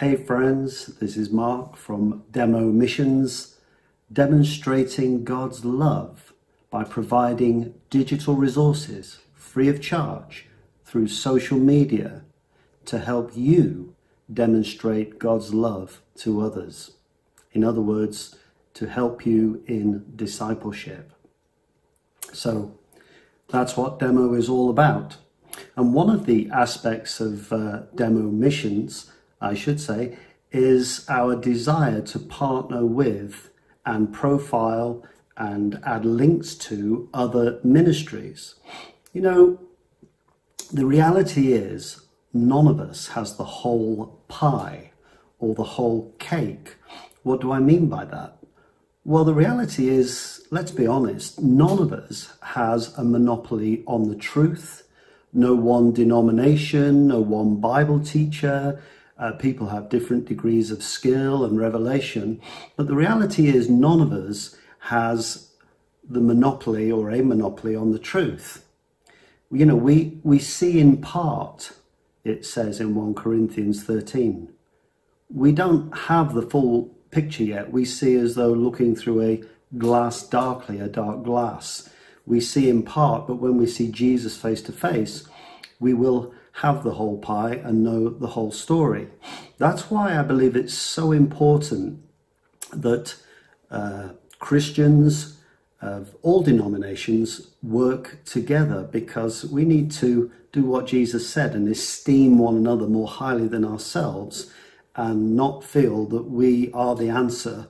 Hey friends, this is Mark from Demo Missions, demonstrating God's love by providing digital resources free of charge through social media to help you demonstrate God's love to others. In other words, to help you in discipleship. So that's what Demo is all about. And one of the aspects of Demo Missions, I should say, is our desire to partner with and profile and add links to other ministries. You know, the reality is none of us has the whole pie or the whole cake. What do I mean by that? Well, the reality is, let's be honest, none of us has a monopoly on the truth. No one denomination, no one Bible teacher. People have different degrees of skill and revelation, but the reality is none of us has the monopoly or a monopoly on the truth. You know, we see in part, it says in 1 Corinthians 13. We don't have the full picture yet. We see as though looking through a glass darkly, a dark glass. We see in part, but when we see Jesus face to face, we will have the whole pie and know the whole story. That's why I believe it's so important that Christians of all denominations work together, because we need to do what Jesus said and esteem one another more highly than ourselves, and not feel that we are the answer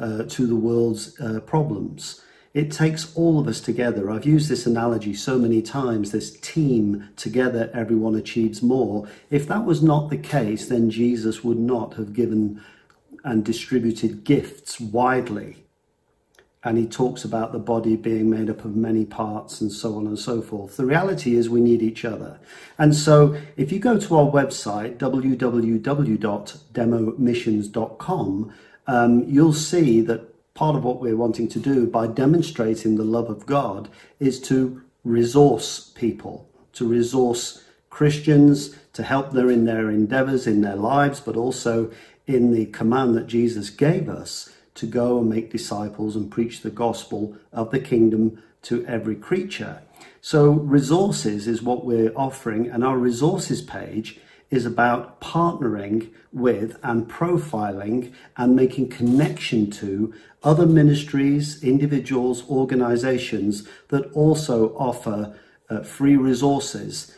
to the world's problems. It takes all of us together. I've used this analogy so many times, this team together, everyone achieves more. If that was not the case, then Jesus would not have given and distributed gifts widely. And he talks about the body being made up of many parts and so on and so forth. The reality is we need each other. And so if you go to our website, www.demomissions.com, you'll see that part of what we're wanting to do by demonstrating the love of God is to resource people, to resource Christians, to help them in their endeavors, in their lives, but also in the command that Jesus gave us to go and make disciples and preach the gospel of the kingdom to every creature. So resources is what we're offering, and our resources page is about partnering with and profiling and making connection to other ministries, individuals, organizations that also offer free resources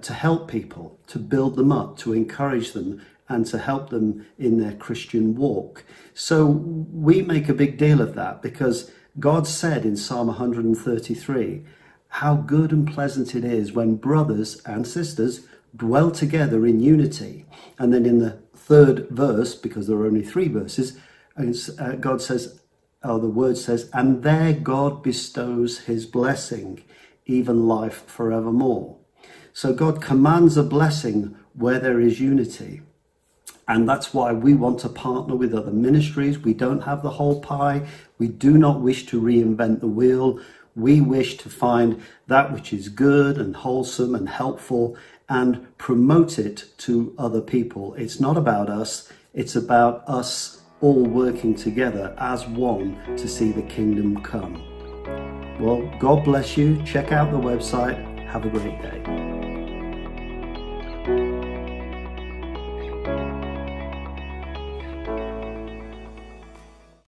to help people, to build them up, to encourage them, and to help them in their Christian walk. So we make a big deal of that, because God said in Psalm 133, how good and pleasant it is when brothers and sisters dwell together in unity. And then in the third verse, because there are only three verses, God says, or the word says, and there God bestows his blessing, even life forevermore. So God commands a blessing where there is unity. And that's why we want to partner with other ministries. We don't have the whole pie. We do not wish to reinvent the wheel. We wish to find that which is good and wholesome and helpful and promote it to other people. It's not about us. It's about us all working together as one to see the kingdom come. Well, God bless you. Check out the website. Have a great day.